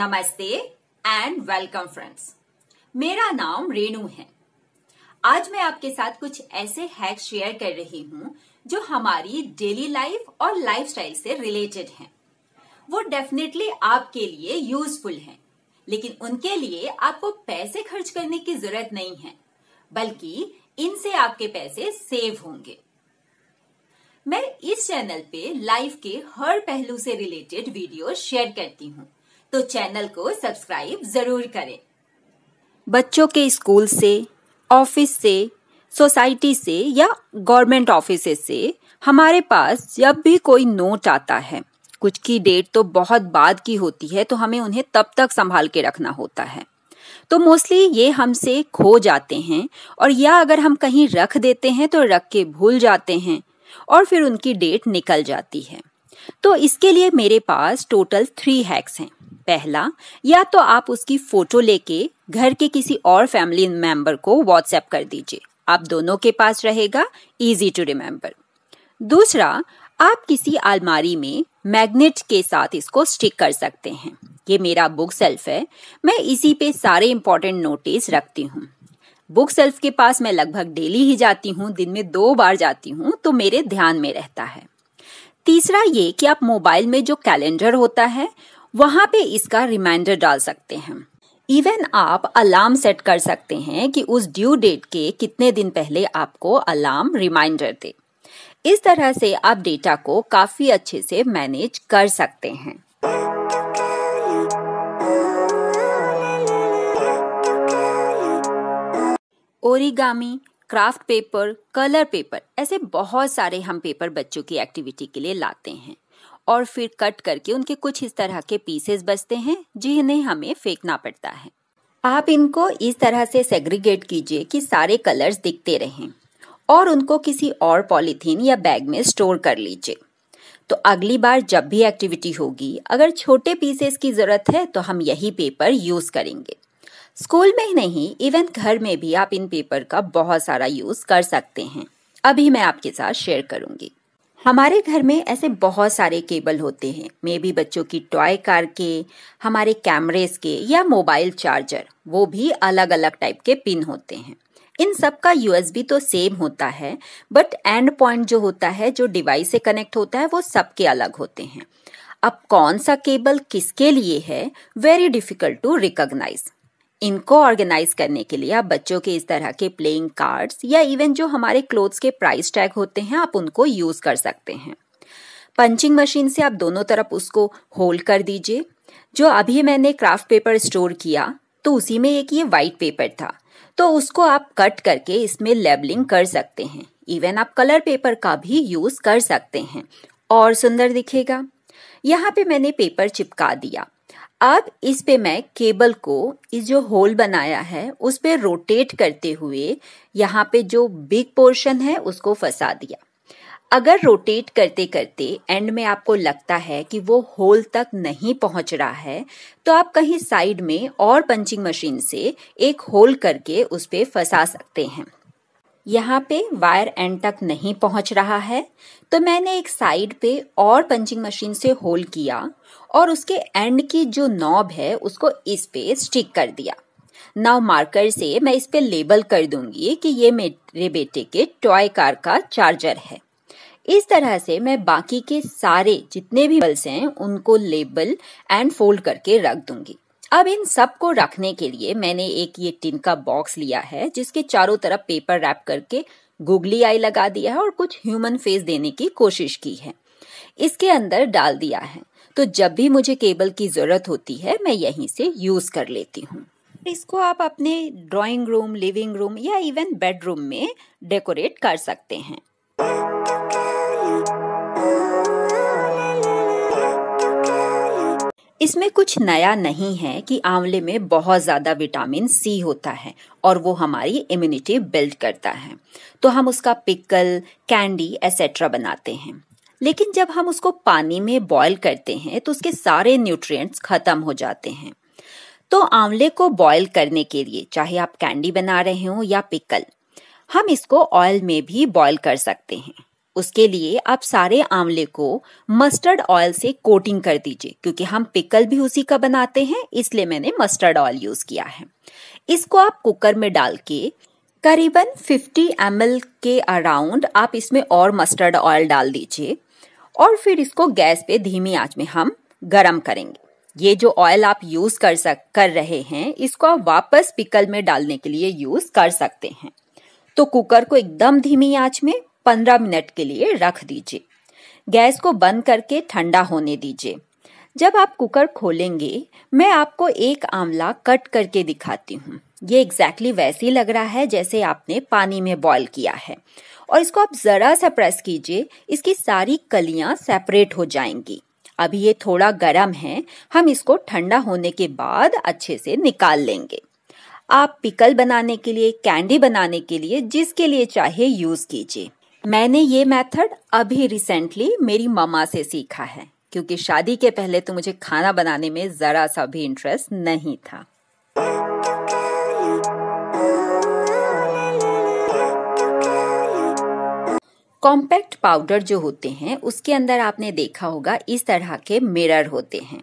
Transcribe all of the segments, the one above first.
नमस्ते and welcome friends, मेरा नाम रेनू है। आज मैं आपके साथ कुछ ऐसे हैक्स शेयर कर रही हूँ जो हमारी डेली लाइफ और लाइफस्टाइल से रिलेटेड हैं। वो डेफिनेटली आपके लिए यूजफुल हैं, लेकिन उनके लिए आपको पैसे खर्च करने की जरूरत नहीं है, बल्कि इनसे आपके पैसे सेव होंगे। मैं इस चैनल पे लाइफ के हर पहलू से रिलेटेड वीडियो शेयर करती हूँ, तो चैनल को सब्सक्राइब जरूर करें। बच्चों के स्कूल से, ऑफिस से, सोसाइटी से या गवर्नमेंट ऑफिस से हमारे पास जब भी कोई नोट आता है, कुछ की डेट तो बहुत बाद की होती है, तो हमें उन्हें तब तक संभाल के रखना होता है। तो मोस्टली ये हमसे खो जाते हैं, और या अगर हम कहीं रख देते हैं तो रख के भूल जाते हैं और फिर उनकी डेट निकल जाती है। तो इसके लिए मेरे पास टोटल 3 हैक्स हैं। पहला, या तो आप उसकी फोटो लेके घर के किसी और फैमिली मेंबर को व्हाट्सएप कर दीजिए, आप दोनों के पास रहेगा, इजी टू रिमेम्बर। दूसरा, आप किसी अलमारी में मैग्नेट के साथ इसको स्टिक कर सकते हैं। ये मेरा बुक सेल्फ है, मैं इसी पे सारे इम्पोर्टेंट नोटिस रखती हूँ। बुक सेल्फ के पास मैं लगभग डेली ही जाती हूँ, दिन में 2 बार जाती हूँ, तो मेरे ध्यान में रहता है। तीसरा ये कि आप मोबाइल में जो कैलेंडर होता है वहाँ पे इसका रिमाइंडर डाल सकते हैं। इवन आप अलार्म सेट कर सकते हैं कि उस ड्यू डेट के कितने दिन पहले आपको अलार्म रिमाइंडर दे। इस तरह से आप डेटा को काफी अच्छे से मैनेज कर सकते हैं। Origami, craft paper, colour paper, ऐसे बहुत सारे हम पेपर बच्चों की एक्टिविटी के लिए लाते हैं और फिर कट करके उनके कुछ इस तरह के पीसेस बचते हैं जिन्हें हमें फेंकना पड़ता है। आप इनको इस तरह से सेग्रीगेट कीजिए कि सारे कलर्स दिखते रहें और उनको किसी और पॉलीथीन या बैग में स्टोर कर लीजिए। तो अगली बार जब भी एक्टिविटी होगी, अगर छोटे पीसेस की जरूरत है तो हम यही पेपर यूज करेंगे। स्कूल में ही नहीं, इवन घर में भी आप इन पेपर का बहुत सारा यूज कर सकते हैं। अभी मैं आपके साथ शेयर करूंगी। हमारे घर में ऐसे बहुत सारे केबल होते हैं, मे बी बच्चों की टॉय कार के, हमारे कैमरेस के या मोबाइल चार्जर, वो भी अलग अलग टाइप के पिन होते हैं। इन सब का USB तो सेम होता है, बट एंड पॉइंट जो होता है, जो डिवाइस से कनेक्ट होता है, वो सबके अलग होते हैं। अब कौन सा केबल किसके लिए है, वेरी डिफिकल्ट टू रिकॉग्नाइज। इनको ऑर्गेनाइज करने के लिए आप बच्चों के इस तरह के प्लेइंग कार्ड्स या इवन जो हमारे क्लोथ्स के प्राइस टैग होते हैं, आप उनको यूज कर सकते हैं। पंचिंग मशीन से आप दोनों तरफ उसको होल्ड कर दीजिए। जो अभी मैंने क्राफ्ट पेपर स्टोर किया, तो उसी में एक ये वाइट पेपर था, तो उसको आप कट करके इसमें लेबलिंग कर सकते हैं। इवन आप कलर पेपर का भी यूज कर सकते हैं और सुंदर दिखेगा। यहाँ पे मैंने पेपर चिपका दिया। अब इस पे मैं केबल को इस जो होल बनाया है उस पे रोटेट करते हुए यहाँ पे जो बिग पोर्शन है उसको फंसा दिया। अगर रोटेट करते करते एंड में आपको लगता है कि वो होल तक नहीं पहुँच रहा है, तो आप कहीं साइड में और पंचिंग मशीन से एक होल करके उस पे फंसा सकते हैं। यहाँ पे वायर एंड तक नहीं पहुँच रहा है, तो मैंने एक साइड पे और पंचिंग मशीन से होल किया और उसके एंड की जो नॉब है उसको इस पे स्टिक कर दिया। नाउ मार्कर से मैं इस पे लेबल कर दूंगी कि ये मेरे बेटे के टॉय कार का चार्जर है। इस तरह से मैं बाकी के सारे जितने भी बल्स हैं उनको लेबल एंड फोल्ड करके रख दूंगी। अब इन सब को रखने के लिए मैंने एक ये टिन का बॉक्स लिया है, जिसके चारों तरफ पेपर रैप करके गुगली आई लगा दिया है और कुछ ह्यूमन फेस देने की कोशिश की है, इसके अंदर डाल दिया है। तो जब भी मुझे केबल की जरूरत होती है मैं यहीं से यूज कर लेती हूँ। इसको आप अपने ड्राइंग रूम, लिविंग रूम या इवन बेडरूम में डेकोरेट कर सकते हैं। इसमें कुछ नया नहीं है कि आंवले में बहुत ज़्यादा विटामिन C होता है और वो हमारी इम्यूनिटी बिल्ड करता है, तो हम उसका पिकल, कैंडी एसेट्रा बनाते हैं। लेकिन जब हम उसको पानी में बॉयल करते हैं तो उसके सारे न्यूट्रिएंट्स खत्म हो जाते हैं। तो आंवले को बॉयल करने के लिए, चाहे आप कैंडी बना रहे हो या पिकल, हम इसको ऑयल में भी बॉयल कर सकते हैं। उसके लिए आप सारे आंवले को मस्टर्ड ऑयल से कोटिंग कर दीजिए, क्योंकि हम पिकल भी उसी का बनाते हैं, इसलिए मैंने मस्टर्ड ऑयल यूज किया है। इसको आप कुकर में डाल के करीबन 50 ml के अराउंड आप इसमें और मस्टर्ड ऑयल डाल दीजिए और फिर इसको गैस पे धीमी आंच में हम गरम करेंगे। ये जो ऑयल आप यूज कर रहे हैं, इसको आप वापस पिकल में डालने के लिए यूज कर सकते हैं। तो कुकर को एकदम धीमी आंच में 15 मिनट के लिए रख दीजिए। गैस को बंद करके ठंडा होने दीजिए। जब आप कुकर खोलेंगे, मैं आपको एक आंवला कट करके दिखाती हूँ। ये एग्जैक्टली वैसी लग रहा है जैसे आपने पानी में बॉईल किया है। और इसको आप जरा सा प्रेस कीजिए, इसकी सारी कलियां सेपरेट हो जाएंगी। अभी ये थोड़ा गर्म है, हम इसको ठंडा होने के बाद अच्छे से निकाल लेंगे। आप पिकल बनाने के लिए, कैंडी बनाने के लिए, जिसके लिए चाहे यूज कीजिए। मैंने ये मेथड अभी रिसेंटली मेरी मम्मा से सीखा है, क्योंकि शादी के पहले तो मुझे खाना बनाने में जरा सा भी इंटरेस्ट नहीं था। कॉम्पैक्ट पाउडर जो होते हैं, उसके अंदर आपने देखा होगा इस तरह के मिरर होते हैं,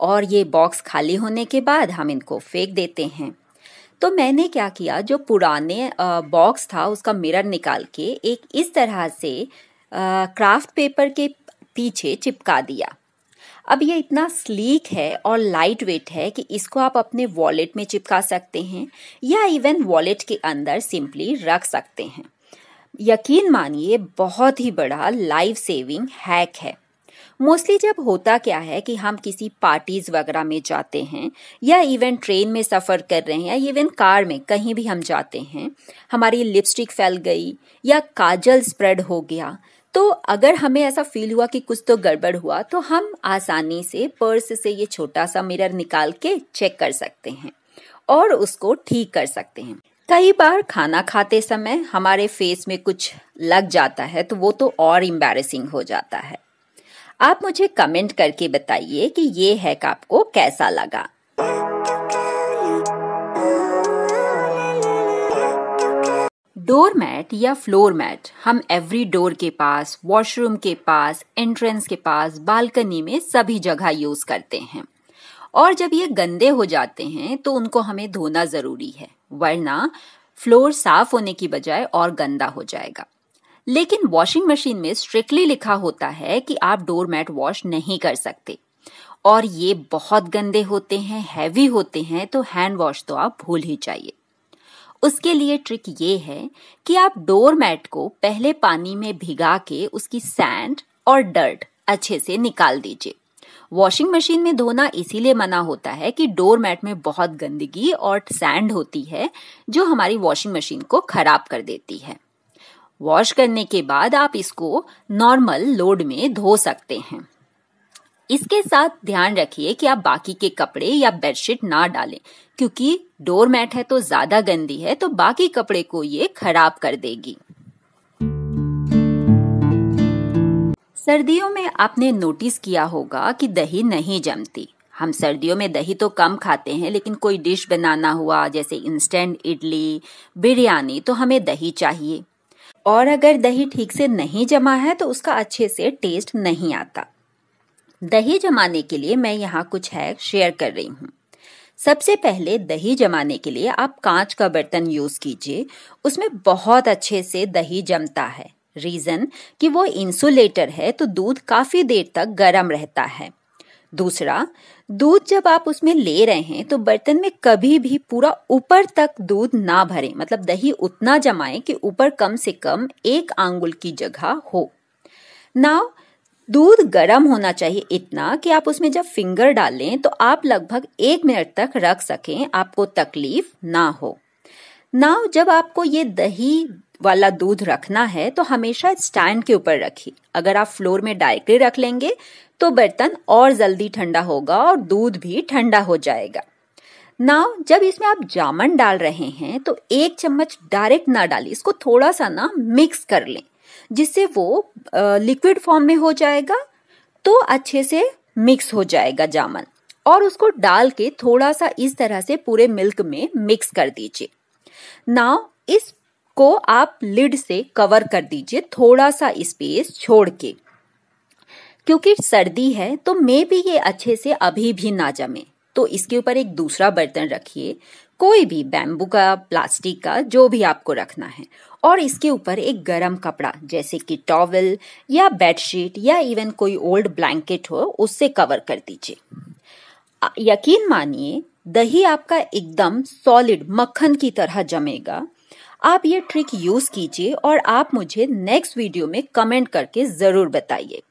और ये बॉक्स खाली होने के बाद हम इनको फेंक देते हैं। तो मैंने क्या किया, जो पुराने बॉक्स था उसका मिरर निकाल के एक इस तरह से क्राफ्ट पेपर के पीछे चिपका दिया। अब ये इतना स्लीक है और लाइट वेट है कि इसको आप अपने वॉलेट में चिपका सकते हैं या इवन वॉलेट के अंदर सिंपली रख सकते हैं। यकीन मानिए, बहुत ही बड़ा लाइफ सेविंग हैक है। मोस्टली जब होता क्या है कि हम किसी पार्टीज वगैरह में जाते हैं या इवन ट्रेन में सफ़र कर रहे हैं या इवन कार में कहीं भी हम जाते हैं, हमारी लिपस्टिक फैल गई या काजल स्प्रेड हो गया, तो अगर हमें ऐसा फील हुआ कि कुछ तो गड़बड़ हुआ, तो हम आसानी से पर्स से ये छोटा सा मिरर निकाल के चेक कर सकते हैं और उसको ठीक कर सकते हैं। कई बार खाना खाते समय हमारे फेस में कुछ लग जाता है, तो वो तो और एम्बैरेसिंग हो जाता है। आप मुझे कमेंट करके बताइए कि ये हैक आपको कैसा लगा। डोर मैट या फ्लोर मैट हम एवरी डोर के पास, वॉशरूम के पास, एंट्रेंस के पास, बालकनी में सभी जगह यूज करते हैं। और जब ये गंदे हो जाते हैं तो उनको हमें धोना जरूरी है, वरना फ्लोर साफ होने की बजाय और गंदा हो जाएगा। लेकिन वॉशिंग मशीन में स्ट्रिक्टली लिखा होता है कि आप डोर मैट वॉश नहीं कर सकते, और ये बहुत गंदे होते हैं, हैवी होते हैं, तो हैंड वॉश तो आप भूल ही जाइए। उसके लिए ट्रिक ये है कि आप डोर मैट को पहले पानी में भिगा के उसकी सैंड और डर्ट अच्छे से निकाल दीजिए। वॉशिंग मशीन में धोना इसीलिए मना होता है कि डोर मैट में बहुत गंदगी और सैंड होती है, जो हमारी वॉशिंग मशीन को खराब कर देती है। वॉश करने के बाद आप इसको नॉर्मल लोड में धो सकते हैं। इसके साथ ध्यान रखिए कि आप बाकी के कपड़े या बेडशीट ना डालें, क्योंकि डोर मैट है तो ज्यादा गंदी है, तो बाकी कपड़े को ये खराब कर देगी। सर्दियों में आपने नोटिस किया होगा कि दही नहीं जमती। हम सर्दियों में दही तो कम खाते हैं, लेकिन कोई डिश बनाना हुआ जैसे इंस्टेंट इडली, बिरयानी, तो हमें दही चाहिए। और अगर दही ठीक से नहीं जमा है तो उसका अच्छे से टेस्ट नहीं आता। दही जमाने के लिए मैं यहाँ कुछ हैक शेयर कर रही हूँ। सबसे पहले दही जमाने के लिए आप कांच का बर्तन यूज कीजिए, उसमें बहुत अच्छे से दही जमता है। रीजन कि वो इंसुलेटर है तो दूध काफी देर तक गर्म रहता है। दूसरा, दूध जब आप उसमें ले रहे हैं तो बर्तन में कभी भी पूरा ऊपर तक दूध ना भरें, मतलब दही उतना जमाएं कि ऊपर कम से कम एक आंगुल की जगह हो। नाउ दूध गर्म होना चाहिए इतना कि आप उसमें जब फिंगर डालें तो आप लगभग 1 मिनट तक रख सकें, आपको तकलीफ ना हो। नाउ जब आपको ये दही वाला दूध रखना है तो हमेशा स्टैंड के ऊपर रखिए। अगर आप फ्लोर में डायरेक्टली रख लेंगे तो बर्तन और जल्दी ठंडा होगा और दूध भी ठंडा हो जाएगा। नाउ जब इसमें आप जामन डाल रहे हैं तो 1 चम्मच डायरेक्ट ना डालिए, इसको थोड़ा सा ना मिक्स कर लें, जिससे वो लिक्विड फॉर्म में हो जाएगा, तो अच्छे से मिक्स हो जाएगा जामन। और उसको डाल के थोड़ा सा इस तरह से पूरे मिल्क में मिक्स कर दीजिए। नाउ इस को आप लिड से कवर कर दीजिए, थोड़ा सा स्पेस छोड़ के, क्योंकि सर्दी है तो मे भी ये अच्छे से अभी भी ना जमे। तो इसके ऊपर एक दूसरा बर्तन रखिए, कोई भी बैम्बू का, प्लास्टिक का, जो भी आपको रखना है, और इसके ऊपर एक गर्म कपड़ा जैसे कि टॉवल या बेडशीट या इवन कोई ओल्ड ब्लैंकेट हो उससे कवर कर दीजिए। यकीन मानिए दही आपका एकदम सॉलिड मक्खन की तरह जमेगा। आप ये ट्रिक यूज कीजिए और आप मुझे नेक्स्ट वीडियो में कमेंट करके जरूर बताइए।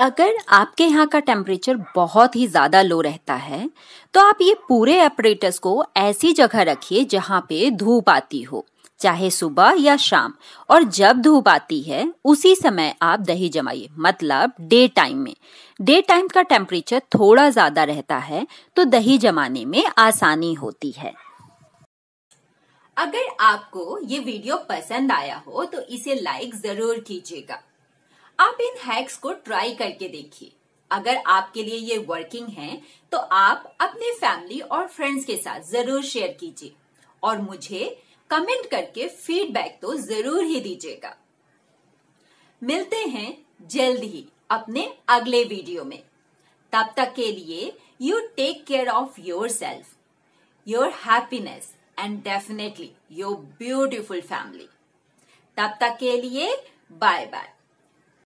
अगर आपके यहाँ का टेम्परेचर बहुत ही ज़्यादा लो रहता है तो आप ये पूरे अपरेटस को ऐसी जगह रखिए जहाँ पे धूप आती हो, चाहे सुबह या शाम, और जब धूप आती है उसी समय आप दही जमाइए, मतलब डे टाइम में। डे टाइम का टेम्परेचर थोड़ा ज़्यादा रहता है तो दही जमाने में आसानी होती है। अगर आपको ये वीडियो पसंद आया हो तो इसे लाइक जरूर कीजिएगा। आप इन हैक्स को ट्राई करके देखिए। अगर आपके लिए ये वर्किंग है तो आप अपने फैमिली और फ्रेंड्स के साथ जरूर शेयर कीजिए और मुझे कमेंट करके फीडबैक तो जरूर ही दीजिएगा। मिलते हैं जल्द ही अपने अगले वीडियो में। तब तक के लिए you take care of yourself, your happiness and definitely your beautiful family. तब तक के लिए बाय बाय।